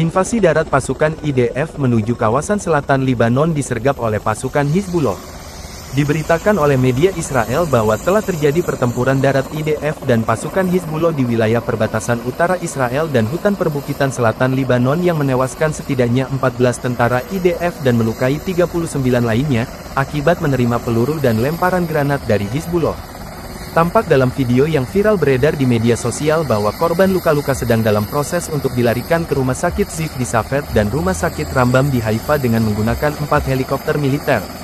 Invasi darat pasukan IDF menuju kawasan selatan Libanon disergap oleh pasukan Hizbullah. Diberitakan oleh media Israel bahwa telah terjadi pertempuran darat IDF dan pasukan Hizbullah di wilayah perbatasan utara Israel dan hutan perbukitan selatan Libanon yang menewaskan setidaknya 14 tentara IDF dan melukai 39 lainnya, akibat menerima peluru dan lemparan granat dari Hizbullah. Tampak dalam video yang viral beredar di media sosial bahwa korban luka-luka sedang dalam proses untuk dilarikan ke rumah sakit Zik di Safed dan rumah sakit Rambam di Haifa dengan menggunakan 4 helikopter militer.